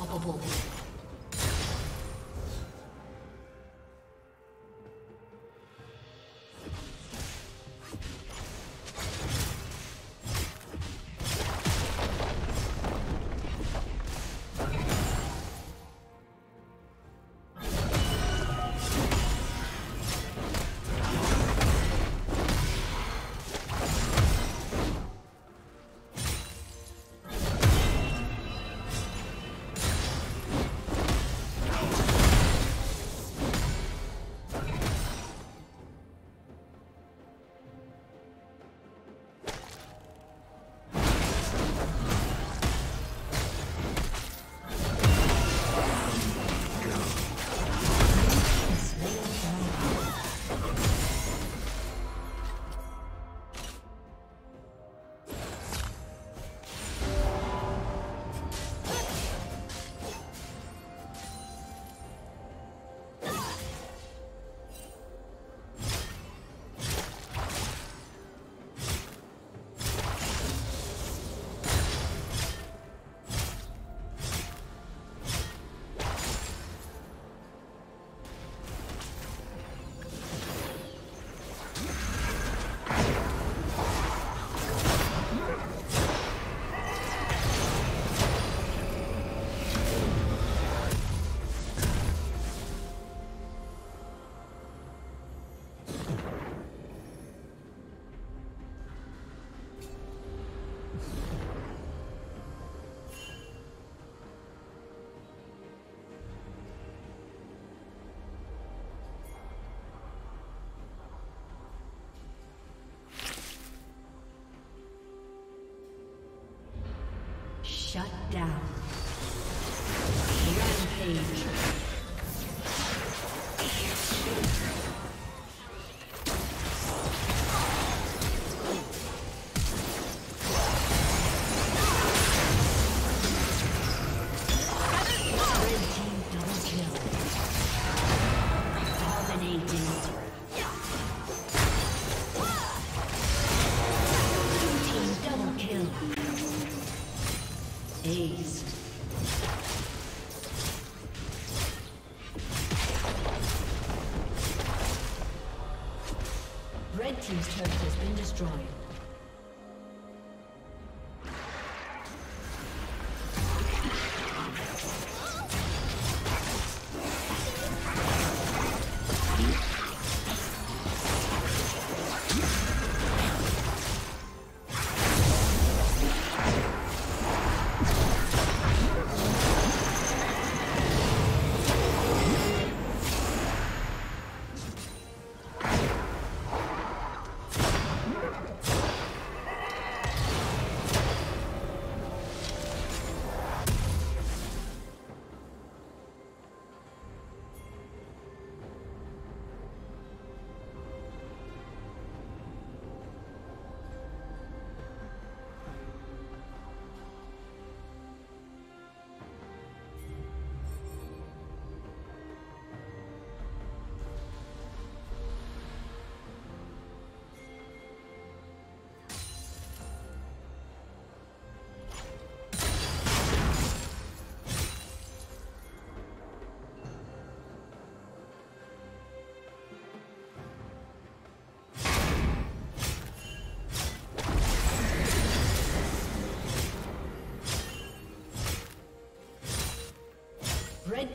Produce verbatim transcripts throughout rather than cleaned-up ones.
Unstoppable. Shut down. Rampage. Red team's turret has been destroyed. Red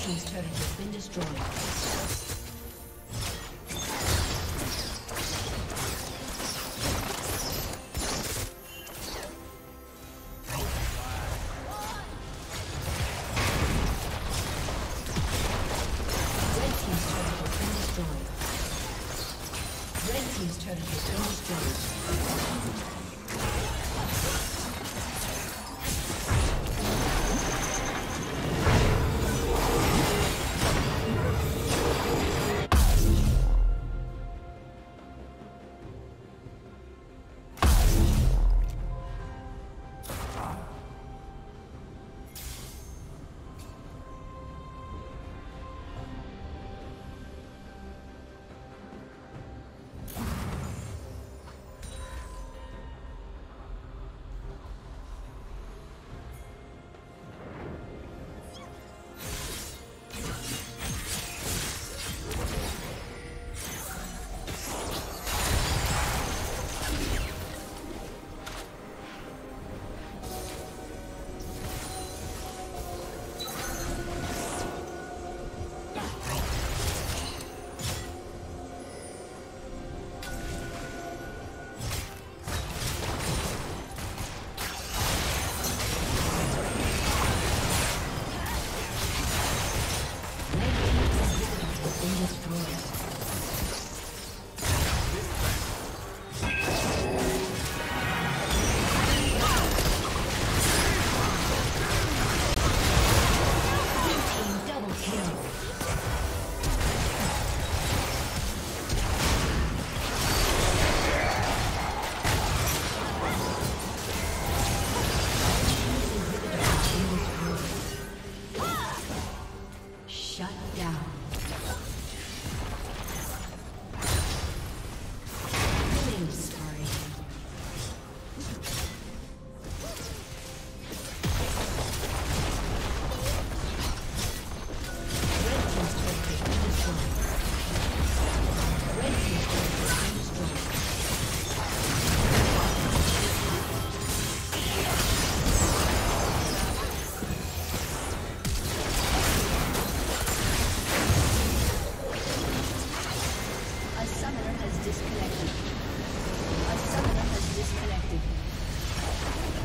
Team's turret has been destroyed. summoner has disconnected. A summoner has disconnected.